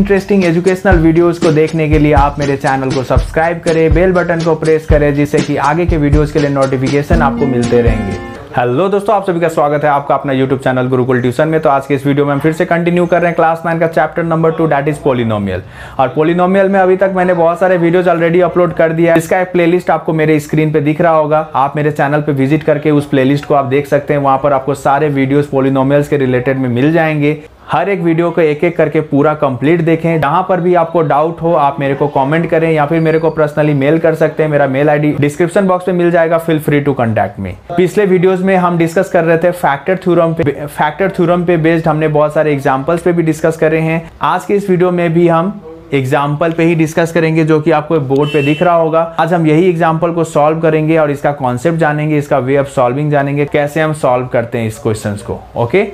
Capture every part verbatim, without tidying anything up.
Interesting educational videos को देखने के लिए आप मेरे चैनल को सब्सक्राइब करें, बेल बटन को प्रेस करें, जिससे कि आगे के वीडियोस के लिए नोटिफिकेशन आपको मिलते रहेंगे। हेलो दोस्तों, आप सभी का स्वागत है आपका अपना यूट्यूब चैनल गुरुकुल ट्यूशन में। तो आज के इस वीडियो में हम फिर से कंटिन्यू कर रहे हैं क्लास नाइन का chapter number two, that is polynomial. और पॉलिनोमियल में अभी तक मैंने बहुत सारे वीडियोज ऑलरेडी अपलोड कर दिया है, इसका एक प्लेलिस्ट आपको मेरे स्क्रीन पे दिख रहा होगा। आप मेरे चैनल पे विजिट करके उस प्लेलिस्ट को आप देख सकते हैं, वहाँ पर आपको सारे वीडियोज पॉलिनोमियल्स के रिलेटेड में मिल जाएंगे। हर एक वीडियो को एक एक करके पूरा कंप्लीट देखें। जहां पर भी आपको डाउट हो आप मेरे को कमेंट करें या फिर मेरे को पर्सनली मेल कर सकते हैं। मेरा मेल आईडी डिस्क्रिप्शन बॉक्स में मिल जाएगा, feel free to contact me. पिछले वीडियोस में हम डिस्कस कर रहे थे फैक्टर थ्योरम पे फैक्टर थ्योरम पे बेस्ड हमने बहुत सारे एग्जाम्पल्स पे भी डिस्कस करे हैं। आज के इस वीडियो में भी हम एग्जाम्पल पे ही डिस्कस करेंगे, जो कि आपको बोर्ड पे दिख रहा होगा। आज हम यही एग्जाम्पल को सॉल्व करेंगे और इसका कॉन्सेप्ट जानेंगे, इसका वे ऑफ सॉल्विंग जानेंगे, कैसे हम सॉल्व करते हैं इस क्वेश्चन को। ओके,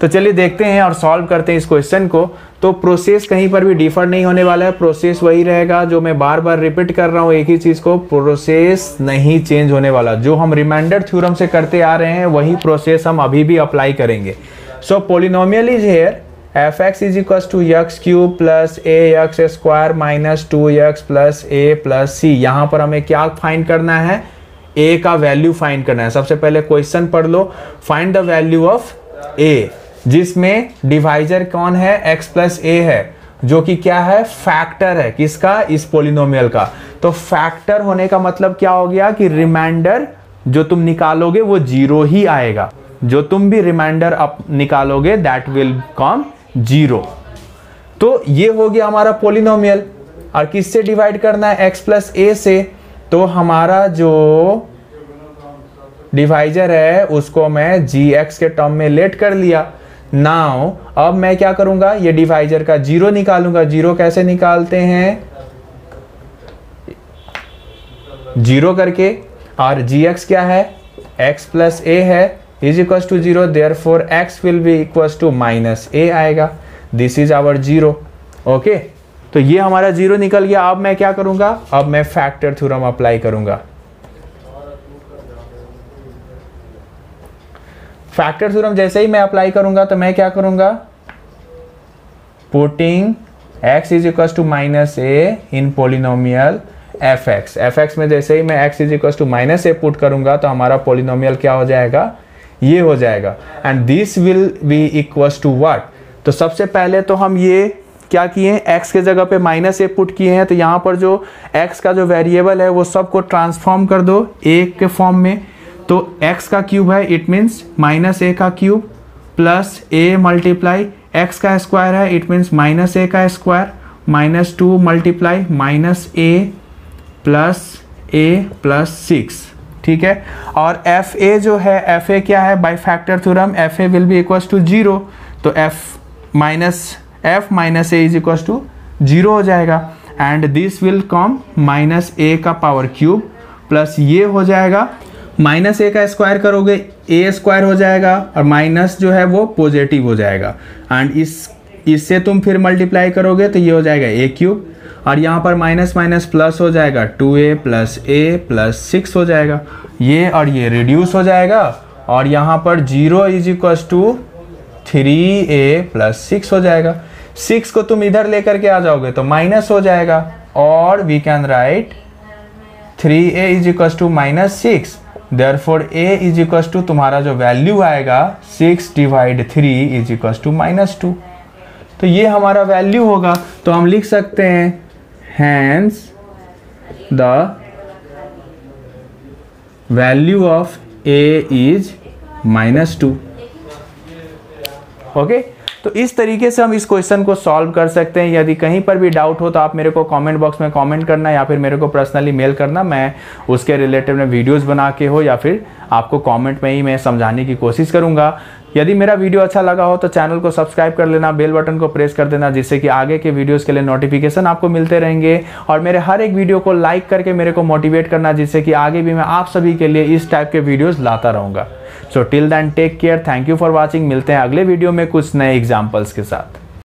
तो चलिए देखते हैं और सॉल्व करते हैं इस क्वेश्चन को। तो प्रोसेस कहीं पर भी डिफर नहीं होने वाला है, प्रोसेस वही रहेगा। जो मैं बार बार रिपीट कर रहा हूँ एक ही चीज़ को, प्रोसेस नहीं चेंज होने वाला। जो हम रिमाइंडर थ्योरम से करते आ रहे हैं वही प्रोसेस हम अभी भी अप्लाई करेंगे। So polynomial is here f x is equal to x cube plus a x square minus two x plus a plus c. यहाँ पर हमें क्या फाइंड करना है? ए का वैल्यू फाइंड करना है। सबसे पहले क्वेश्चन पढ़ लो, find the value of a, जिसमें डिवाइजर कौन है? x प्लस ए है, जो कि क्या है? फैक्टर है। किसका? इस पॉलिनोमियल का। तो फैक्टर होने का मतलब क्या हो गया कि रिमाइंडर जो तुम निकालोगे वो जीरो ही आएगा। जो तुम भी रिमाइंडर अप निकालोगे दैट विल कम जीरो। तो ये हो गया हमारा पॉलिनोमियल। और किससे डिवाइड करना है? x प्लस ए से। तो हमारा जो डिवाइजर है उसको मैं जी एक्स के टर्म में लेट कर लिया। नाउ अब मैं क्या करूंगा? ये डिवाइजर का जीरो निकालूंगा। जीरो कैसे निकालते हैं? जीरो करके। और जी एक्स क्या है? एक्स प्लस ए है, is equal to zero, therefore x will be equal to minus a आएगा। This is our zero. Okay, तो ये हमारा जीरो निकल गया। अब मैं क्या करूंगा? अब मैं फैक्टर थ्योरम अप्लाई करूंगा। फैक्टर थ्योरम जैसे ही मैं अप्लाई करूंगा तो मैं क्या करूंगा? Putting x is equal to minus a in polynomial f x. F x में जैसे ही मैं x is equal to minus a put करूंगा तो हमारा पोलिनोमियल क्या हो जाएगा? ये हो जाएगा। And this will be equal to what? तो सबसे पहले तो हम ये क्या किए? x के जगह पे माइनस ए पुट किए हैं। तो यहाँ पर जो x का जो वेरिएबल है वो सबको ट्रांसफॉर्म कर दो a के फॉर्म में। तो x का क्यूब है, इट मीन्स माइनस ए का cube plus a multiply x का स्क्वायर है, इट मीन्स माइनस ए का square minus two multiply minus a plus a plus six. ठीक है। और एफ ए जो है, एफ ए क्या है? By factor theorem f a will be equal to zero. तो f minus f minus a is equal to zero हो जाएगा। And this will come minus a का पावर क्यूब प्लस ये हो जाएगा, माइनस ए का स्क्वायर करोगे ए square हो जाएगा। और माइनस जो है वो पॉजिटिव हो जाएगा। एंड इस इससे तुम फिर मल्टीप्लाई करोगे तो ये हो जाएगा ए क्यूब। और यहाँ पर माइनस माइनस प्लस हो जाएगा, two a plus a plus six हो जाएगा। ये और ये रिड्यूस हो जाएगा। और यहाँ पर zero is equal to three a plus six हो जाएगा। सिक्स को तुम इधर लेकर के आ जाओगे तो माइनस हो जाएगा। और we can write three a is equal to minus six, therefore a is equal to तुम्हारा जो वैल्यू आएगा six divide three is equal to minus two. तो ये हमारा वैल्यू होगा। तो हम लिख सकते हैं hence the value of a is minus two. Okay, तो इस तरीके से हम इस क्वेश्चन को सॉल्व कर सकते हैं। यदि कहीं पर भी डाउट हो तो आप मेरे को कमेंट बॉक्स में कमेंट करना या फिर मेरे को पर्सनली मेल करना। मैं उसके रिलेटेड में वीडियोस बना के हो या फिर आपको कमेंट में ही मैं समझाने की कोशिश करूंगा। यदि मेरा वीडियो अच्छा लगा हो तो चैनल को सब्सक्राइब कर लेना, बेल बटन को प्रेस कर देना, जिससे कि आगे के वीडियोस के लिए नोटिफिकेशन आपको मिलते रहेंगे। और मेरे हर एक वीडियो को लाइक करके मेरे को मोटिवेट करना, जिससे कि आगे भी मैं आप सभी के लिए इस टाइप के वीडियोस लाता रहूँगा। So till then take care, thank you for watching. मिलते हैं अगले वीडियो में कुछ नए एग्जाम्पल्स के साथ।